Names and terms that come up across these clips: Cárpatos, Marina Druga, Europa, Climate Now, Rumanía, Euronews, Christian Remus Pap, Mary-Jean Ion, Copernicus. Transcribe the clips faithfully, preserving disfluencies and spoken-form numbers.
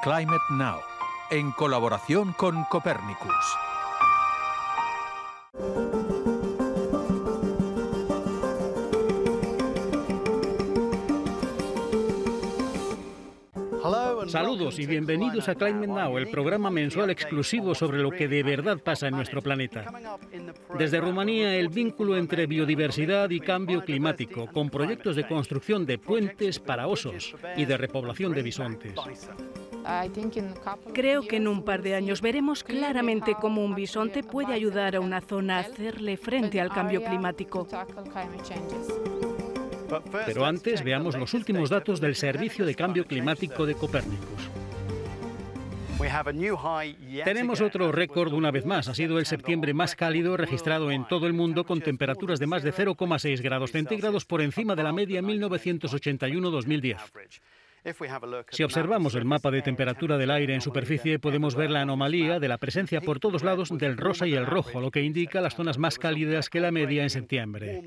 Climate Now, en colaboración con Copernicus. Saludos y bienvenidos a Climate Now, el programa mensual exclusivo sobre lo que de verdad pasa en nuestro planeta. Desde Rumanía, el vínculo entre biodiversidad y cambio climático, con proyectos de construcción de puentes para osos y de repoblación de bisontes. Creo que en un par de años veremos claramente cómo un bisonte puede ayudar a una zona a hacerle frente al cambio climático. Pero antes veamos los últimos datos del Servicio de Cambio Climático de Copernicus. Tenemos otro récord una vez más. Ha sido el septiembre más cálido registrado en todo el mundo, con temperaturas de más de cero coma seis grados centígrados por encima de la media mil novecientos ochenta y uno a dos mil diez. Si observamos el mapa de temperatura del aire en superficie, podemos ver la anomalía de la presencia por todos lados del rosa y el rojo, lo que indica las zonas más cálidas que la media en septiembre.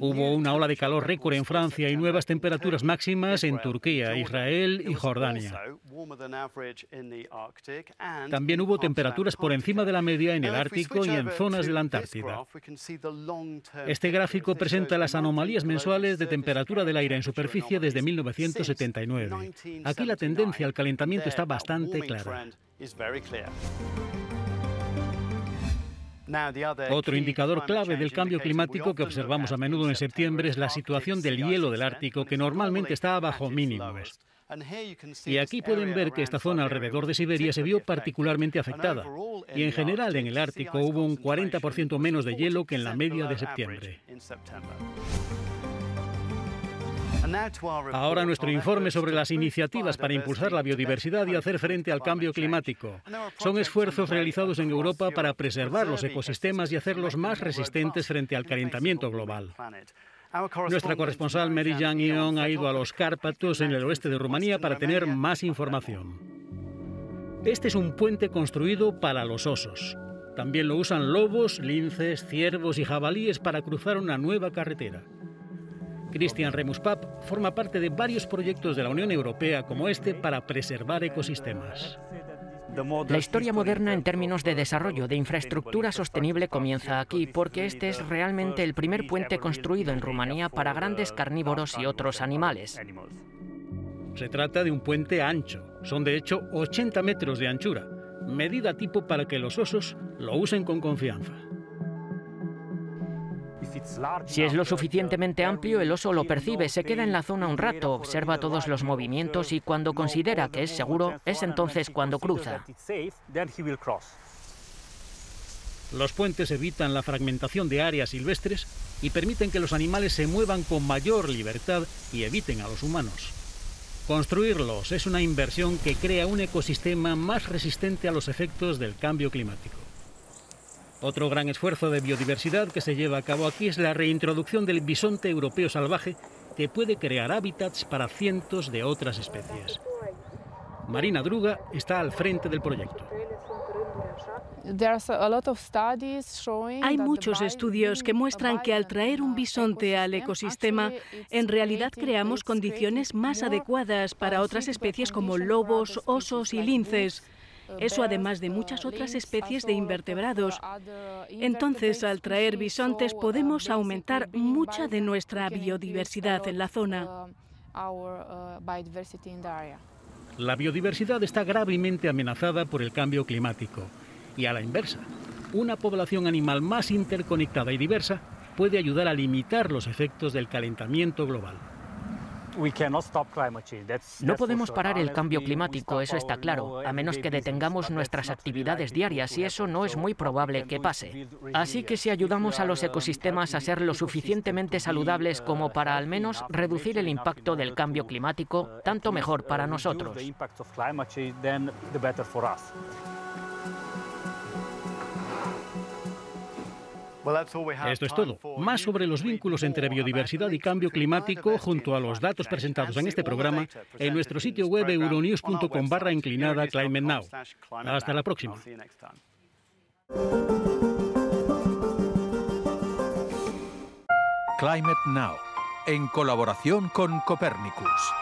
Hubo una ola de calor récord en Francia y nuevas temperaturas máximas en Turquía, Israel y Jordania. También hubo temperaturas por encima de la media en el Ártico y en zonas de la Antártida. Este gráfico presenta las anomalías mensuales de temperatura del aire en superficie desde mil novecientos setenta y nueve. Aquí la tendencia al calentamiento está bastante clara. Otro indicador clave del cambio climático que observamos a menudo en septiembre es la situación del hielo del Ártico, que normalmente está bajo mínimos. Y aquí pueden ver que esta zona alrededor de Siberia se vio particularmente afectada. Y en general en el Ártico hubo un cuarenta por ciento menos de hielo que en la media de septiembre. Ahora nuestro informe sobre las iniciativas para impulsar la biodiversidad y hacer frente al cambio climático. Son esfuerzos realizados en Europa para preservar los ecosistemas y hacerlos más resistentes frente al calentamiento global. Nuestra corresponsal Mary-Jean Ion ha ido a los Cárpatos, en el oeste de Rumanía, para tener más información. Este es un puente construido para los osos. También lo usan lobos, linces, ciervos y jabalíes para cruzar una nueva carretera. Christian Remus Pap forma parte de varios proyectos de la Unión Europea como este para preservar ecosistemas. La historia moderna en términos de desarrollo de infraestructura sostenible comienza aquí, porque este es realmente el primer puente construido en Rumanía para grandes carnívoros y otros animales. Se trata de un puente ancho. Son de hecho ochenta metros de anchura, medida tipo para que los osos lo usen con confianza. Si es lo suficientemente amplio, el oso lo percibe, se queda en la zona un rato, observa todos los movimientos y cuando considera que es seguro, es entonces cuando cruza. Los puentes evitan la fragmentación de áreas silvestres y permiten que los animales se muevan con mayor libertad y eviten a los humanos. Construirlos es una inversión que crea un ecosistema más resistente a los efectos del cambio climático. Otro gran esfuerzo de biodiversidad que se lleva a cabo aquí es la reintroducción del bisonte europeo salvaje, que puede crear hábitats para cientos de otras especies. Marina Druga está al frente del proyecto. Hay muchos estudios que muestran que al traer un bisonte al ecosistema, en realidad creamos condiciones más adecuadas para otras especies como lobos, osos y linces. Eso además de muchas otras especies de invertebrados. Entonces, al traer bisontes, podemos aumentar mucha de nuestra biodiversidad en la zona. La biodiversidad está gravemente amenazada por el cambio climático. Y a la inversa, una población animal más interconectada y diversa puede ayudar a limitar los efectos del calentamiento global. No podemos parar el cambio climático, eso está claro, a menos que detengamos nuestras actividades diarias, y eso no es muy probable que pase. Así que si ayudamos a los ecosistemas a ser lo suficientemente saludables como para al menos reducir el impacto del cambio climático, tanto mejor para nosotros. Esto es todo. Más sobre los vínculos entre biodiversidad y cambio climático, junto a los datos presentados en este programa, en nuestro sitio web euronews.com barra inclinada Climate Now. Hasta la próxima. Climate Now, en colaboración con Copernicus.